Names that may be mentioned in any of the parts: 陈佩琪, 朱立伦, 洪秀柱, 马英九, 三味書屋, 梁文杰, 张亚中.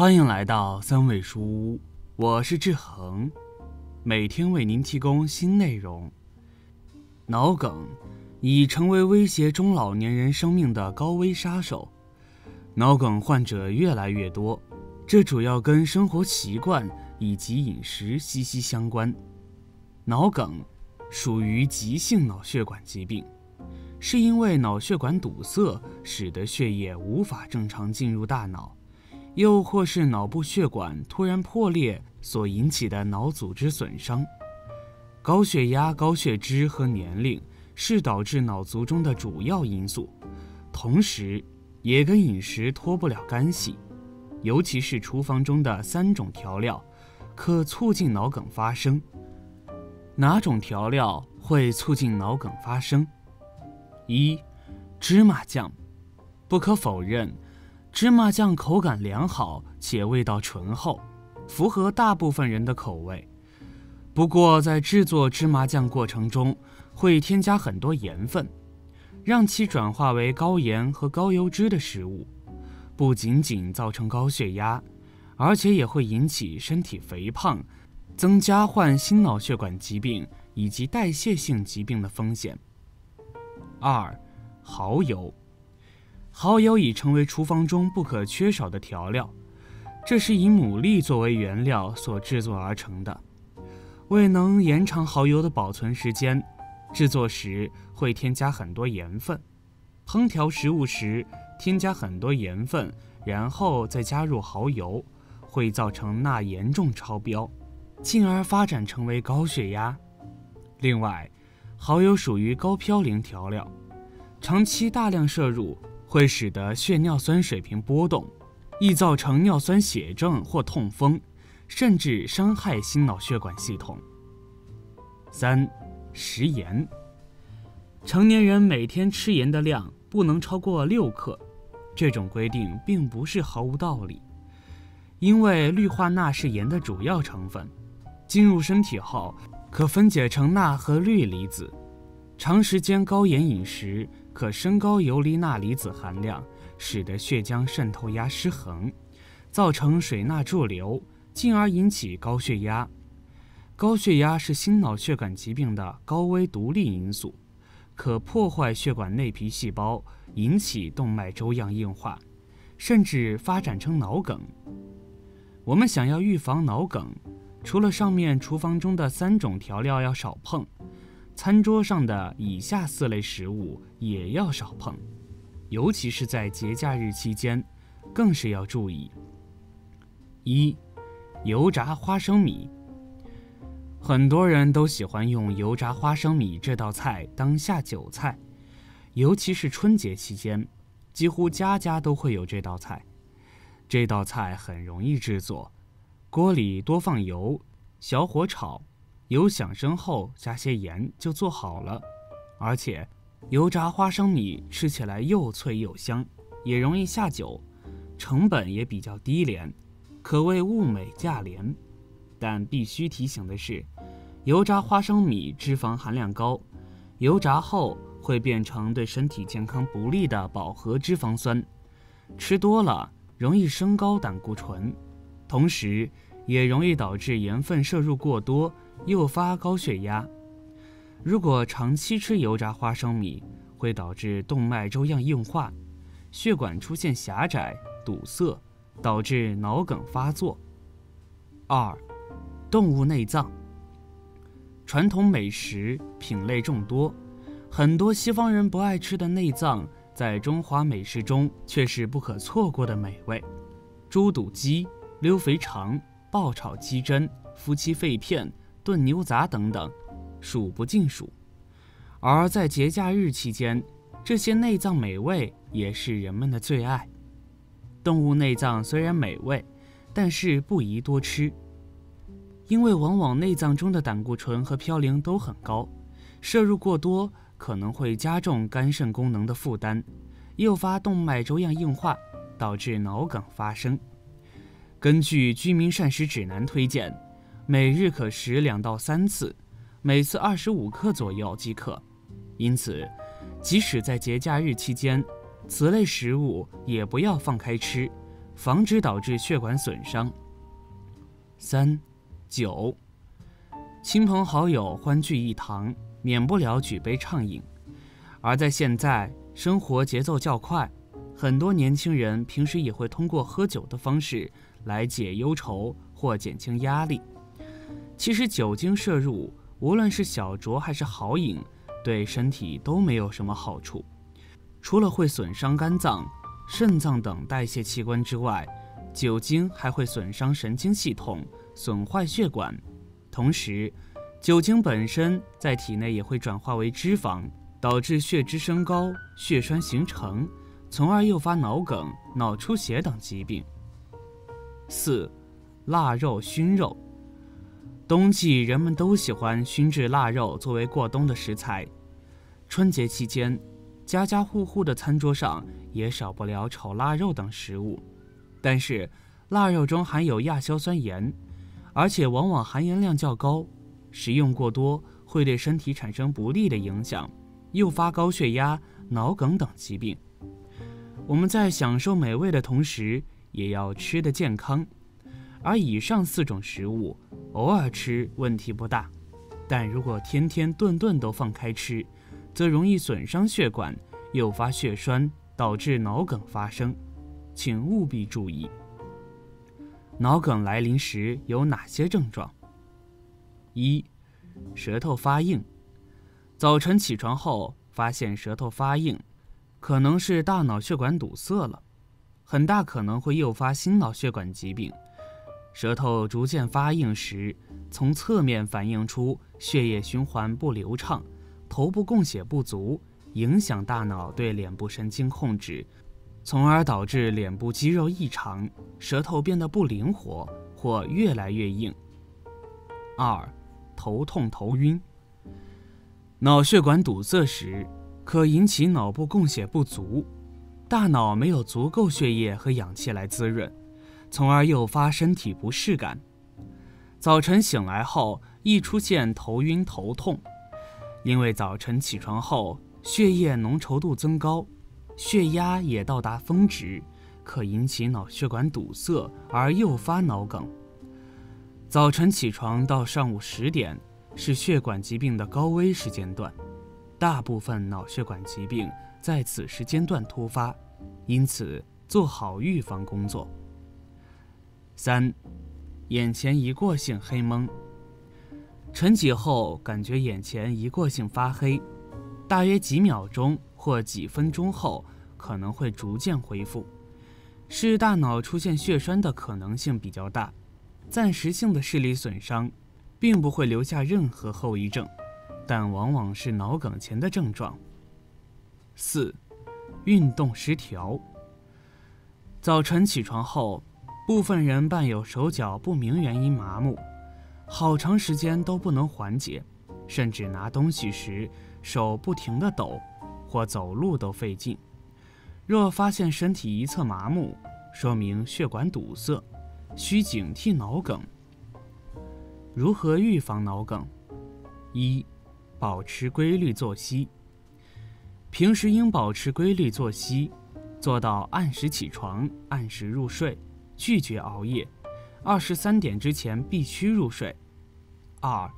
欢迎来到三味书屋，我是志恒，每天为您提供新内容。脑梗已成为威胁中老年人生命的高危杀手，脑梗患者越来越多，这主要跟生活习惯以及饮食息息相关。脑梗属于急性脑血管疾病，是因为脑血管堵塞使得血液无法正常进入大脑，又或是脑部血管突然破裂所引起的脑组织损伤。高血压、高血脂和年龄是导致脑卒中的主要因素，同时也跟饮食脱不了干系，尤其是厨房中的3种调料可促进脑梗发生。哪种调料会促进脑梗发生？1. 芝麻酱。不可否认，芝麻酱口感良好且味道醇厚，符合大部分人的口味。不过在制作芝麻酱过程中会添加很多盐分，让其转化为高盐和高油脂的食物，不仅仅造成高血压，而且也会引起身体肥胖，增加患心脑血管疾病以及代谢性疾病的风险。2. 蚝油。蚝油已成为厨房中不可缺少的调料，这是以牡蛎作为原料所制作而成的。为能延长蚝油的保存时间，制作时会添加很多盐分，烹调食物时添加很多盐分，然后再加入蚝油，会造成钠严重超标，进而发展成为高血压。另外，蚝油属于高嘌呤调料，长期大量摄入会使得血尿酸水平波动，易造成尿酸血症或痛风，甚至伤害心脑血管系统。3. 食盐。成年人每天吃盐的量不能超过6克，这种规定并不是毫无道理，因为氯化钠是盐的主要成分，进入身体后可分解成钠和氯离子，长时间高盐饮食可升高游离钠离子含量，使得血浆渗透压失衡，造成水钠驻留，进而引起高血压。高血压是心脑血管疾病的高危独立因素，可破坏血管内皮细胞，引起动脉粥样硬化，甚至发展成脑梗。我们想要预防脑梗，除了上面厨房中的3种调料要少碰，餐桌上的以下4类食物也要少碰，尤其是在节假日期间更是要注意。1. 油炸花生米。很多人都喜欢用油炸花生米这道菜当下酒菜，尤其是春节期间，几乎家家都会有这道菜。这道菜很容易制作，锅里多放油，小火炒，油响声后加些盐就做好了。而且油炸花生米吃起来又脆又香，也容易下酒，成本也比较低廉，可谓物美价廉。但必须提醒的是，油炸花生米脂肪含量高，油炸后会变成对身体健康不利的饱和脂肪酸，吃多了容易升高胆固醇，同时也容易导致盐分摄入过多，诱发高血压。如果长期吃油炸花生米，会导致动脉粥样硬化，血管出现狭窄、堵塞，导致脑梗发作。2. 动物内脏。传统美食品类众多，很多西方人不爱吃的内脏，在中华美食中却是不可错过的美味。猪肚鸡、溜肥肠、爆炒鸡胗、夫妻肺片、炖牛杂等等，数不尽数。而在节假日期间，这些内脏美味也是人们的最爱。动物内脏虽然美味，但是不宜多吃，因为往往内脏中的胆固醇和嘌呤都很高，摄入过多可能会加重肝肾功能的负担，诱发动脉粥样硬化，导致脑梗发生。根据居民膳食指南推荐，每日可食2到3次，每次25克左右即可。因此，即使在节假日期间，此类食物也不要放开吃，防止导致血管损伤。三、酒，亲朋好友欢聚一堂，免不了举杯畅饮。而在现在，生活节奏较快，很多年轻人平时也会通过喝酒的方式来解忧愁或减轻压力。其实酒精摄入，无论是小酌还是豪饮，对身体都没有什么好处。除了会损伤肝脏、肾脏等代谢器官之外，酒精还会损伤神经系统，损坏血管。同时，酒精本身在体内也会转化为脂肪，导致血脂升高、血栓形成，从而诱发脑梗、脑出血等疾病。四、腊肉、熏肉。冬季人们都喜欢熏制腊肉作为过冬的食材。春节期间，家家户户的餐桌上也少不了炒腊肉等食物，但是腊肉中含有亚硝酸盐，而且往往含盐量较高，食用过多会对身体产生不利的影响，诱发高血压、脑梗等疾病。我们在享受美味的同时，也要吃得健康。而以上4种食物偶尔吃问题不大，但如果天天顿顿都放开吃，则容易损伤血管，诱发血栓，导致脑梗发生，请务必注意。脑梗来临时有哪些症状？1、舌头发硬。早晨起床后发现舌头发硬，可能是大脑血管堵塞了，很大可能会诱发心脑血管疾病。舌头逐渐发硬时，从侧面反映出血液循环不流畅，头部供血不足，影响大脑对脸部神经控制，从而导致脸部肌肉异常，舌头变得不灵活或越来越硬。2、头痛头晕。脑血管堵塞时，可引起脑部供血不足，大脑没有足够血液和氧气来滋润，从而诱发身体不适感。早晨醒来后易出现头晕头痛，因为早晨起床后血液浓稠度增高，血压也到达峰值，可引起脑血管堵塞而诱发脑梗。早晨起床到上午10点是血管疾病的高危时间段，大部分脑血管疾病在此时间段突发，因此做好预防工作。3、眼前一过性黑蒙。晨起后感觉眼前一过性发黑，大约几秒钟或几分钟后可能会逐渐恢复，是大脑出现血栓的可能性比较大，暂时性的视力损伤，并不会留下任何后遗症，但往往是脑梗前的症状。4、运动失调。早晨起床后，部分人伴有手脚不明原因麻木，好长时间都不能缓解，甚至拿东西时手不停地抖，或走路都费劲。若发现身体一侧麻木，说明血管堵塞，需警惕脑梗。如何预防脑梗？1、保持规律作息。平时应保持规律作息，做到按时起床、按时入睡，拒绝熬夜。23点之前必须入睡。2、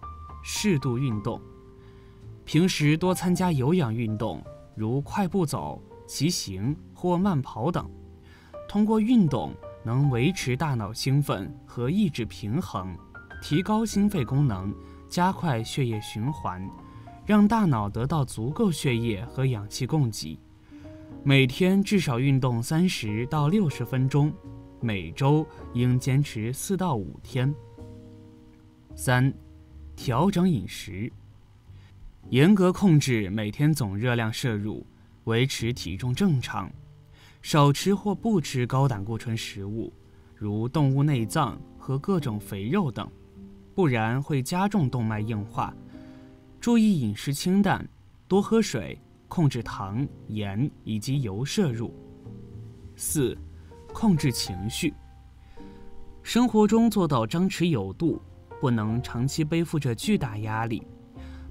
适度运动。平时多参加有氧运动，如快步走、骑行或慢跑等。通过运动能维持大脑兴奋和抑制平衡，提高心肺功能，加快血液循环，让大脑得到足够血液和氧气供给。每天至少运动30到60分钟。每周应坚持4到5天。3、调整饮食，严格控制每天总热量摄入，维持体重正常，少吃或不吃高胆固醇食物，如动物内脏和各种肥肉等，不然会加重动脉硬化。注意饮食清淡，多喝水，控制糖、盐以及油摄入。4、控制情绪。生活中做到张弛有度，不能长期背负着巨大压力，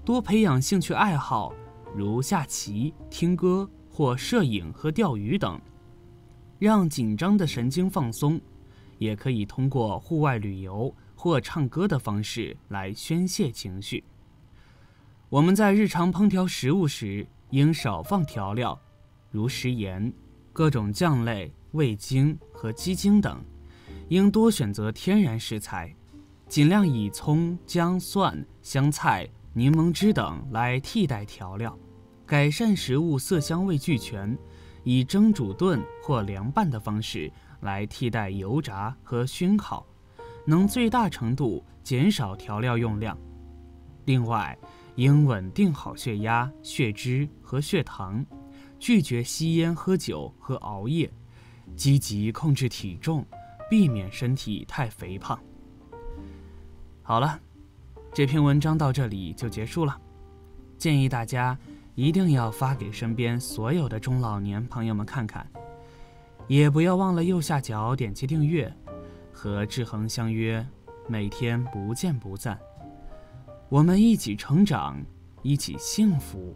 多培养兴趣爱好，如下棋、听歌或摄影和钓鱼等，让紧张的神经放松，也可以通过户外旅游或唱歌的方式来宣泄情绪。我们在日常烹调食物时，应少放调料，如食盐、各种酱类、味精和鸡精等，应多选择天然食材，尽量以葱、姜、蒜、香菜、柠檬汁等来替代调料，改善食物色香味俱全。 以蒸、煮、炖或凉拌的方式来替代油炸和熏烤，能最大程度减少调料用量。另外，应稳定好血压、血脂和血糖，拒绝吸烟、喝酒和熬夜，积极控制体重，避免身体太肥胖。好了，这篇文章到这里就结束了，建议大家 一定要发给身边所有的中老年朋友们看看，也不要忘了右下角点击订阅。和志恒相约，每天不见不散。我们一起成长，一起幸福。